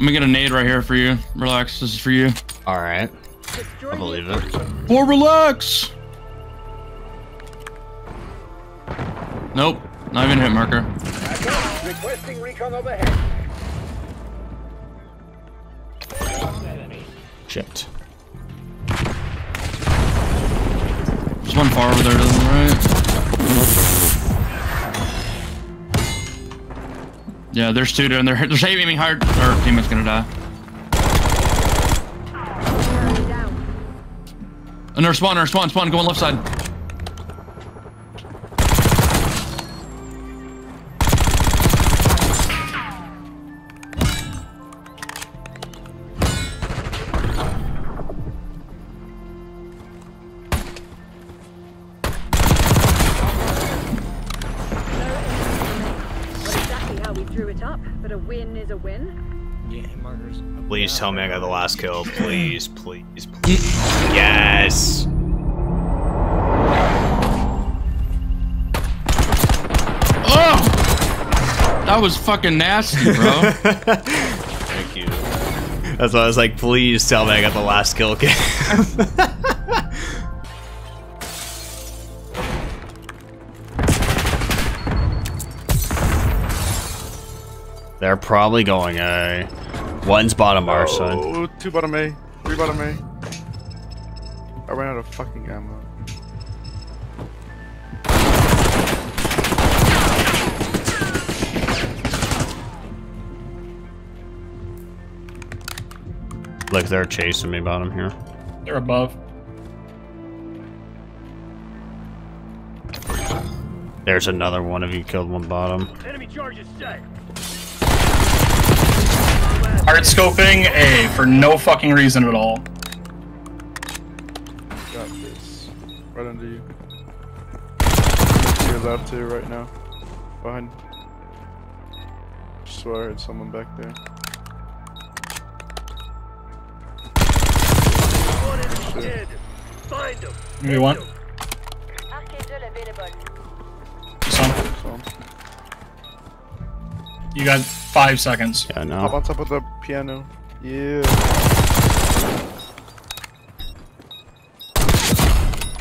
I'm gonna get a nade right here for you. Relax, this is for you. All right. I believe it. Or relax! Nope, not even hit marker. Requesting recon overhead. Chipped. There's one far over there to the right. Yeah, there's two down there. They're saving me hard. Our teammate's gonna die. Another spawn, spawn, go on left side. Please tell me I got the last kill. Please, please, please. Yes! Oh! That was fucking nasty, bro. Thank you. That's why I was like, please tell me I got the last kill. They're probably going A. One's bottom R, son. Oh, two bottom A, three bottom A. I ran out of fucking ammo. Look, they're chasing me bottom here. They're above. There's another one of you killed one bottom. Enemy charges set. Hard scoping A for no fucking reason at all. Got this. Right under you. You're left here right now. Behind. I swear I heard someone back there. Give me one. You got 5 seconds. Yeah, no. Up on top of the piano. Yeah.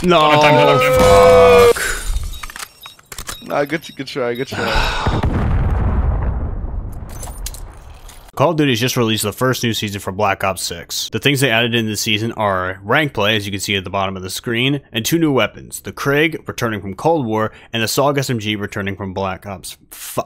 No. Oh, fuck. Nah, good try. Call of Duty just released the first new season for Black Ops 6. The things they added in this season are rank play, as you can see at the bottom of the screen, and 2 new weapons, the Kreg, returning from Cold War, and the Saug SMG, returning from Black Ops 4.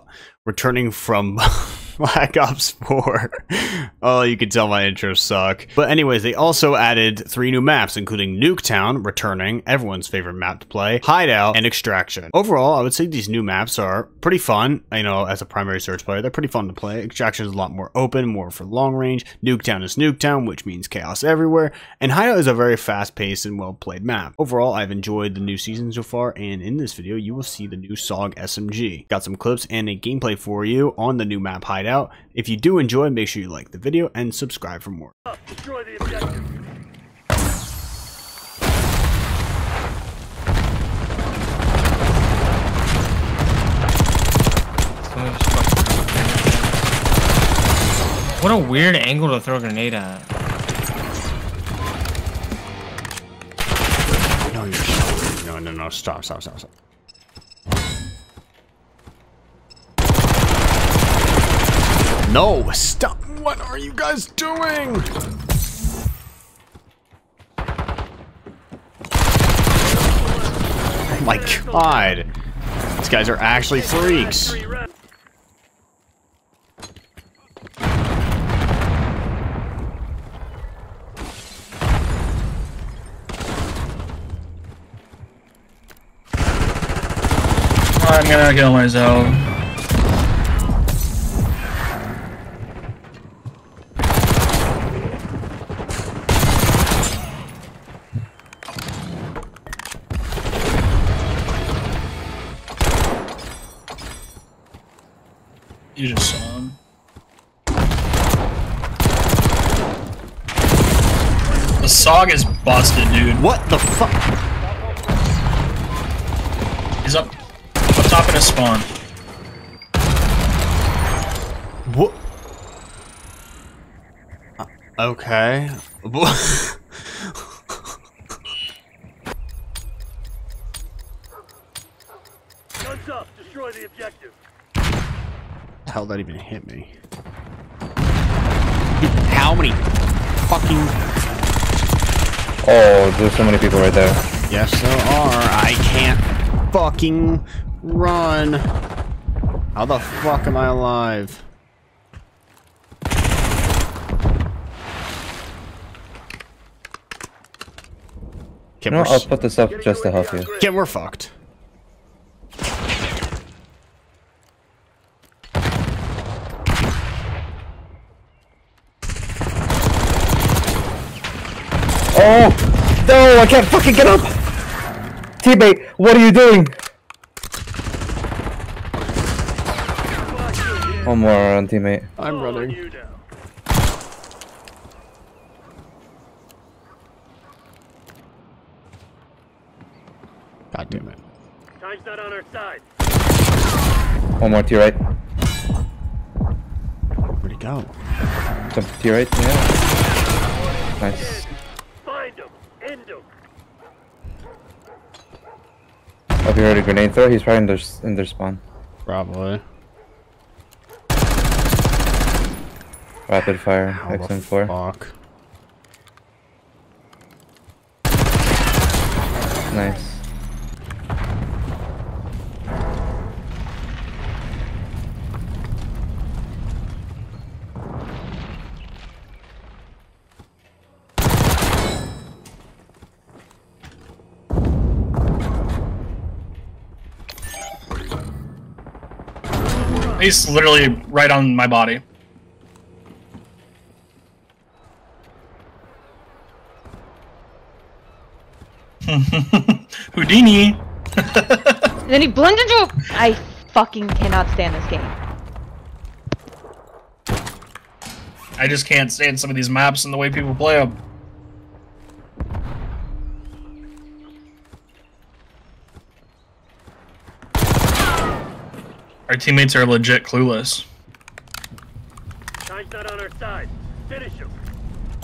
Oh, you can tell my intros suck. But anyways, they also added 3 new maps, including Nuketown, returning, everyone's favorite map to play, Hideout, and Extraction. Overall, I would say these new maps are pretty fun. You know, as a primary search player, they're pretty fun to play. Extraction is a lot more open, more for long range. Nuketown is Nuketown, which means chaos everywhere. And Hideout is a very fast-paced and well-played map. Overall, I've enjoyed the new season so far, and in this video, you will see the new Saug SMG. Got some clips and a gameplay for you on the new map, Hideout. If you do enjoy, make sure you like the video and subscribe for more. Destroy the objective. What a weird angle to throw a grenade at. No, you're sorry. No, stop. No, stop. What are you guys doing? Oh my god. These guys are actually freaks. I'm gonna kill myself. You just saw him. The Saug is busted, dude. What the fuck? He's up top in his spawn. What? Okay. Guns up, destroy the objective. How'd that even hit me? How many fucking... Oh, there's so many people right there. Yes, there are. I can't fucking run. How the fuck am I alive? Get no, I'll put this up just to help you. Get we're fucked. Oh! No, I can't fucking get up! Teammate, what are you doing? One more run, teammate. I'm running. God damn it. Time's not on our side. One more to your right. Where'd he go? Jump to your right, yeah. Nice. Have you heard a grenade throw? He's probably in their spawn. Probably. Rapid fire, how XM4. Fuck. Nice. He's literally right on my body. Houdini! And then he blends into a- I fucking cannot stand this game. I just can't stand some of these maps and the way people play them. Our teammates are legit clueless. Time's not on our side. Finish him.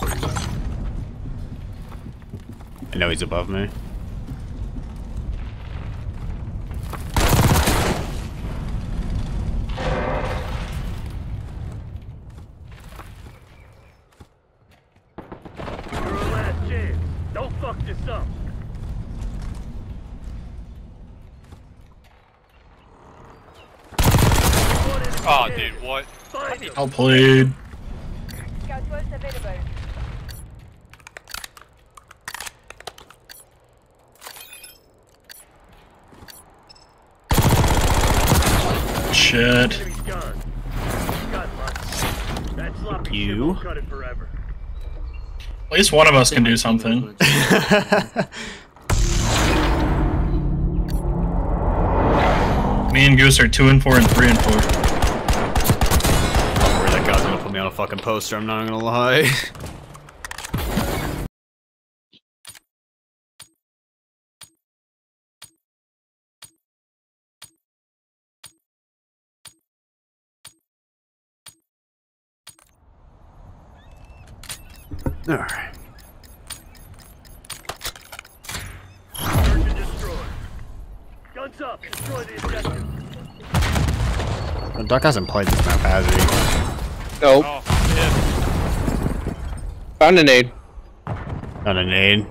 I know he's above me. You're our last chance. Don't fuck this up. Oh, dude, what? I'll play. Shit. You? At least one of us can do something. Me and Goose are 2 and 4 and 3 and 4. Fucking poster, I'm not gonna lie. All right. Search and destroy. Guns up, destroy the objective. Duck hasn't played this map, has he? Nope. Oh, yeah. Found a nade. Found a nade.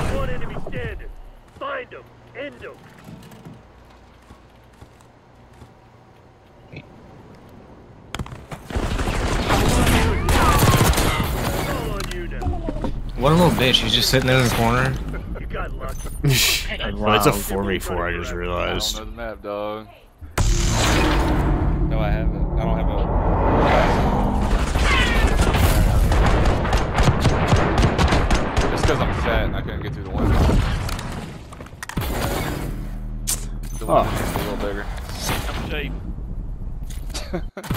One enemy standing. Find him. End him. What a little bitch. He's just sitting there in the corner. Wow. It's a 4v4, I just realized. I don't know the map, dog. No, I haven't. I don't have a... It's because I'm fat and I couldn't get through the one. The one that's a little bigger. I'm cheap.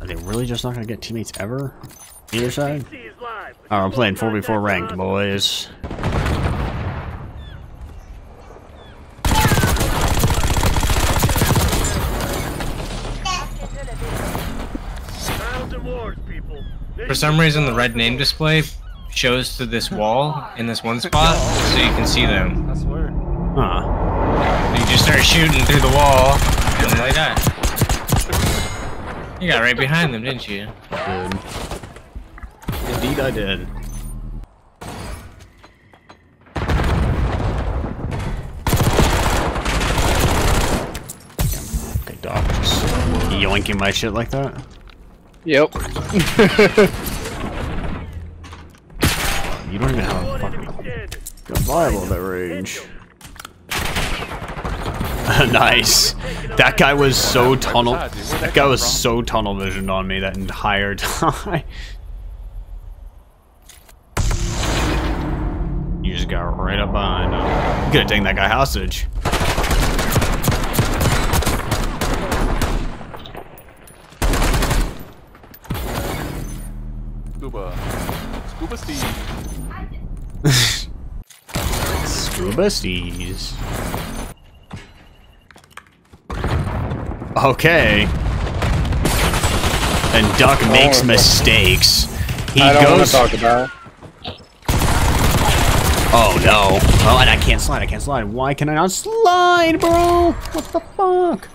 I really just not gonna get teammates ever? Either side? Oh, I'm playing 4v4 ranked, boys. For some reason, the red name display shows to this wall in this one spot, so you can see them. That's weird. Huh. You just start shooting through the wall, and they die. You got right behind them, didn't you? I did. Indeed, I did. Okay, Doc, just yoinking my shit like that. Yep. You don't even have a fucking survival at that range. Nice. That guy was so tunnel. That guy was so tunnel visioned on me that entire time. You just got right up behind him. Could have taken that guy hostage. Scuba Steez. Scuba Steez. Okay. And Duck makes mistakes. He goes. I don't want to talk about it. Oh no! Oh, and I can't slide. I can't slide. Why can I not slide, bro? What the fuck?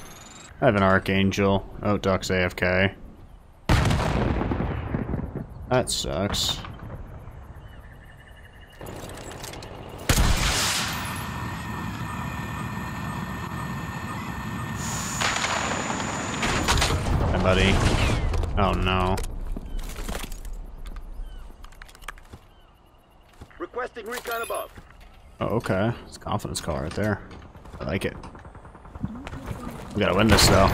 I have an Archangel. Oh, Duck's AFK. That sucks. Hi, buddy. Oh no. Requesting recon above. Oh, okay. It's a confidence call right there. I like it. We gotta win this though.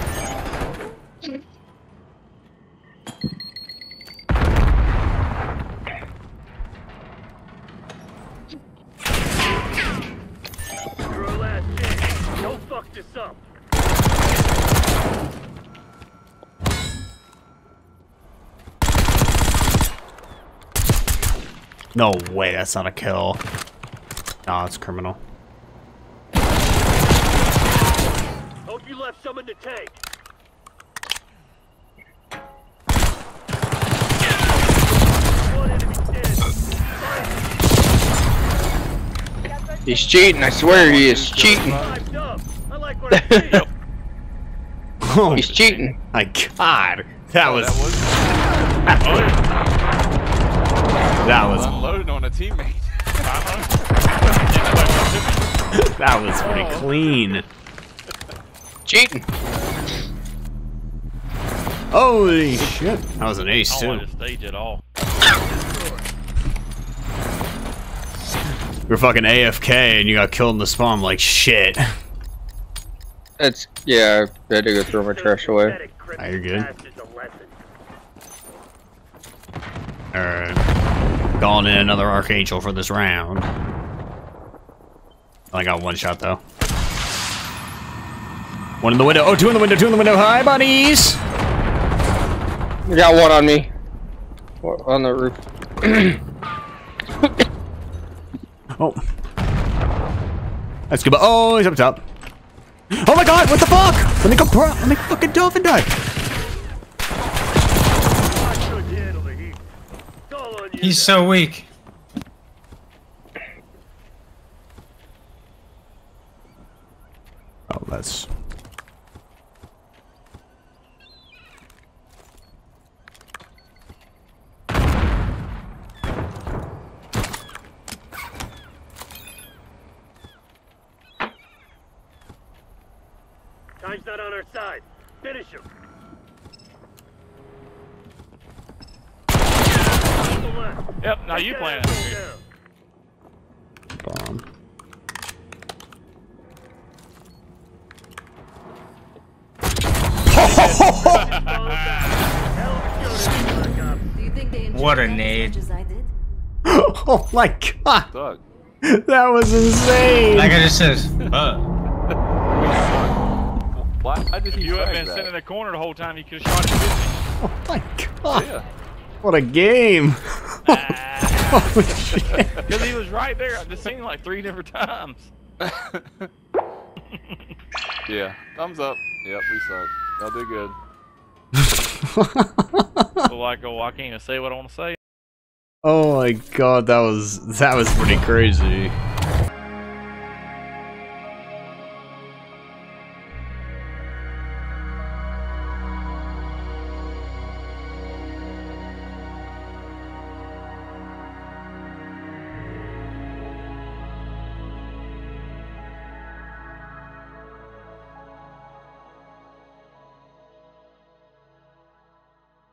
No way, that's not a kill. Nah, it's criminal. Hope you left someone to take. He's cheating, I swear he is cheating. He's cheating. My god, that was... That was unloaded on a teammate. That was pretty clean. Cheating. Holy shit! That was an ace too. I don't want to stage at all. You're fucking AFK and you got killed in the spawn. I'm like shit. That's yeah. I had to go throw my trash away. Oh, you're good. All right. Calling in another Archangel for this round. I got one shot though. One in the window. Oh, two in the window. Two in the window. Hi, buddies. You got one on me. One on the roof. Oh. That's good. Oh, he's up top. Oh my God! What the fuck? Let me go. Let me fucking dolphin dive. He's so weak. Oh, that's... Time's not on our side. Finish him. Yep, now you playing it. Bomb. What a nade. Oh my god. Doug. That was insane. Like I just said, I just you have been sitting in the corner the whole time, you could have shot him. Oh my god! Yeah. What a game! Oh, shit. Because he was right there. I've just seen him like 3 different times. Yeah. Thumbs up. Yep, we suck. Y'all do good. So like, oh, I can't even say what I want to say. Oh my god, that was pretty crazy.